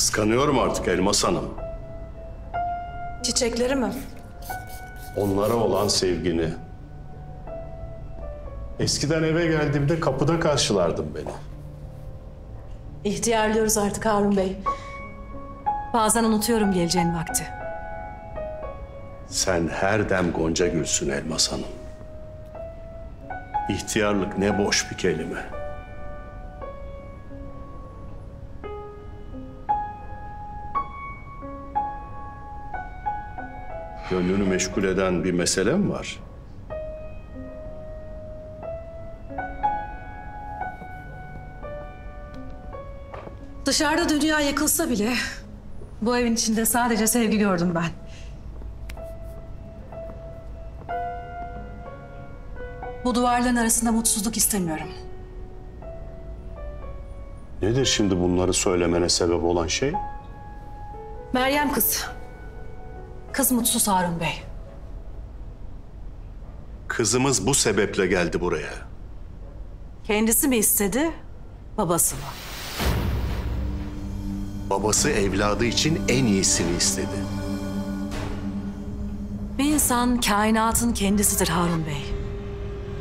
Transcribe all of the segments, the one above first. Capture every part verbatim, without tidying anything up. Kıskanıyorum artık Elmas Hanım. Çiçekleri mi? Onlara olan sevgini. Eskiden eve geldiğimde kapıda karşılardın beni. İhtiyarlıyoruz artık Harun Bey. Bazen unutuyorum geleceğin vakti. Sen her dem Gonca gülsün Elmas Hanım. İhtiyarlık ne boş bir kelime. Gönlünü meşgul eden bir mesele mi var? Dışarıda dünya yıkılsa bile bu evin içinde sadece sevgi gördüm ben. Bu duvarların arasında mutsuzluk istemiyorum. Nedir şimdi bunları söylemene sebep olan şey? Meryem kız. Kız mutsuz Harun Bey. Kızımız bu sebeple geldi buraya. Kendisi mi istedi, babası mı? Babası evladı için en iyisini istedi. Bir insan kainatın kendisidir Harun Bey.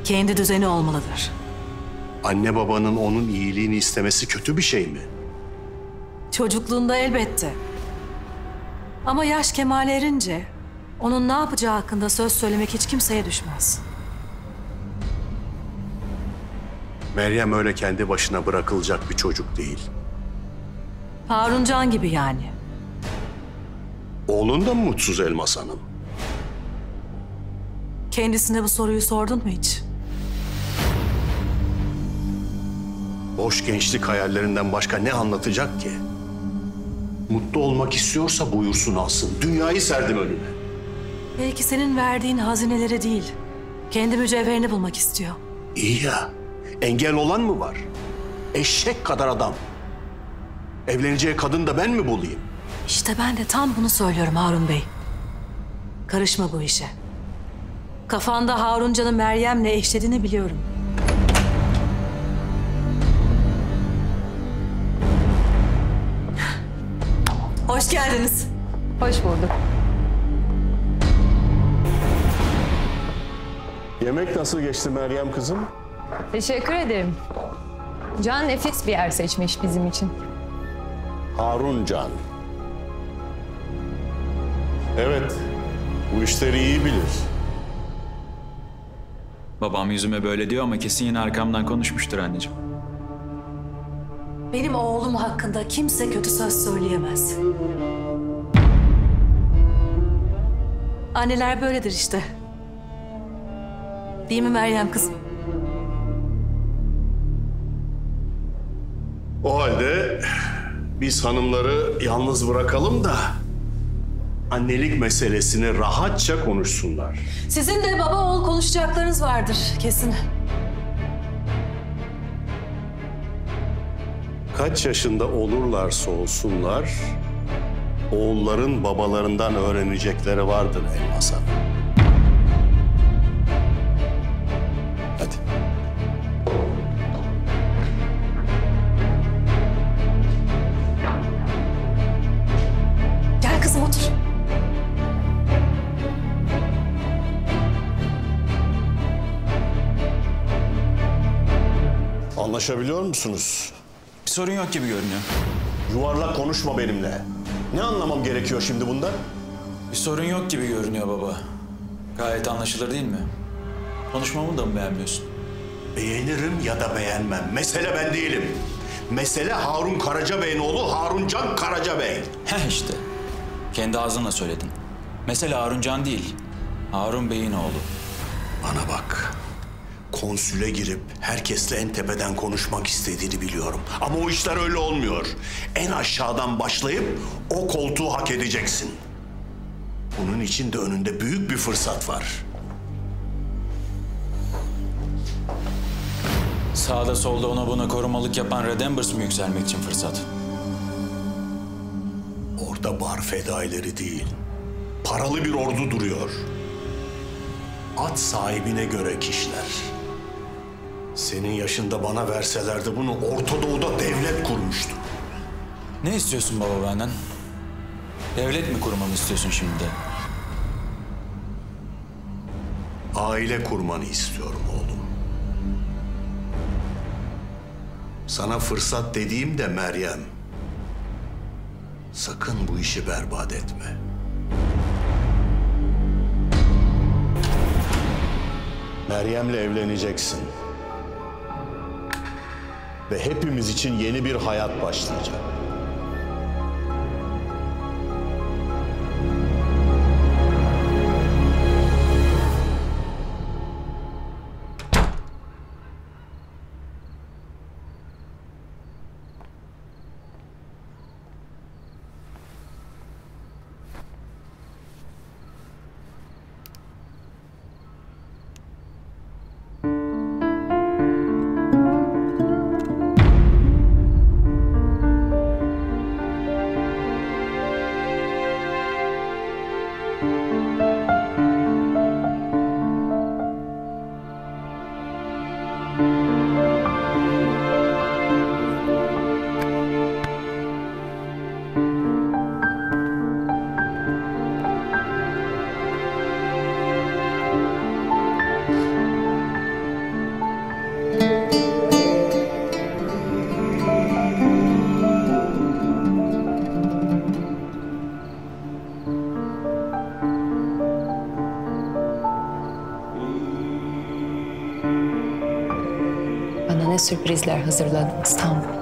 Kendi düzeni olmalıdır. Anne babanın onun iyiliğini istemesi kötü bir şey mi? Çocukluğunda elbette. Ama yaş kemale erince onun ne yapacağı hakkında söz söylemek hiç kimseye düşmez. Meryem öyle kendi başına bırakılacak bir çocuk değil. Paruncan gibi yani. Oğlun da mı mutsuz Elmas Hanım? Kendisine bu soruyu sordun mu hiç? Boş gençlik hayallerinden başka ne anlatacak ki? Mutlu olmak istiyorsa buyursun alsın. Dünyayı serdim önüne. Belki senin verdiğin hazinelere değil, kendi mücevherini bulmak istiyor. İyi ya, engel olan mı var? Eşek kadar adam. Evleneceği kadın da ben mi bulayım? İşte ben de tam bunu söylüyorum Harun Bey. Karışma bu işe. Kafanda Haruncan'ı Meryem'le eşlediğini biliyorum. Hoş geldiniz. Hoş bulduk. Yemek nasıl geçti Meryem kızım? Teşekkür ederim. Can nefis bir yer seçmiş bizim için. Harun Can. Evet, bu işleri iyi bilir. Babam yüzüme böyle diyor ama kesin yine arkamdan konuşmuştur anneciğim. Benim oğlum hakkında kimse kötü söz söyleyemez. Anneler böyledir işte. Değil mi Meryem kızım? O halde biz hanımları yalnız bırakalım da annelik meselesini rahatça konuşsunlar. Sizin de baba oğul konuşacaklarınız vardır kesin. Kaç yaşında olurlarsa olsunlar, oğulların babalarından öğrenecekleri vardır Elmas Hanım. Hadi. Gel kızım otur. Anlaşabiliyor musunuz? Bir sorun yok gibi görünüyor. Yuvarlak konuşma benimle. Ne anlamam gerekiyor şimdi bundan? Bir sorun yok gibi görünüyor baba. Gayet anlaşılır değil mi? Konuşmamı da mı beğenmiyorsun? Beğenirim ya da beğenmem. Mesele ben değilim. Mesele Harun Karacabey'in oğlu Harun Can Karacabey. Heh işte. Kendi ağzınla söyledin. Mesele Harun Can değil. Harun Bey'in oğlu. Bana bak. Konsüle girip herkesle en tepeden konuşmak istediğini biliyorum. Ama o işler öyle olmuyor. En aşağıdan başlayıp o koltuğu hak edeceksin. Bunun için de önünde büyük bir fırsat var. Sağda solda ona buna korumalık yapan Redembers mi yükselmek için fırsat? Orada bar fedaileri değil, paralı bir ordu duruyor. At sahibine göre kişiler. Senin yaşında bana verselerdi bunu Orta Doğu'da devlet kurmuştu. Ne istiyorsun baba benden? Devlet mi kurmamı istiyorsun şimdi? Aile kurmanı istiyorum oğlum. Sana fırsat dediğimde Meryem, sakın bu işi berbat etme. Meryem'le evleneceksin. Ve hepimiz için yeni bir hayat başlayacak. Sürprizler hazırladım İstanbul.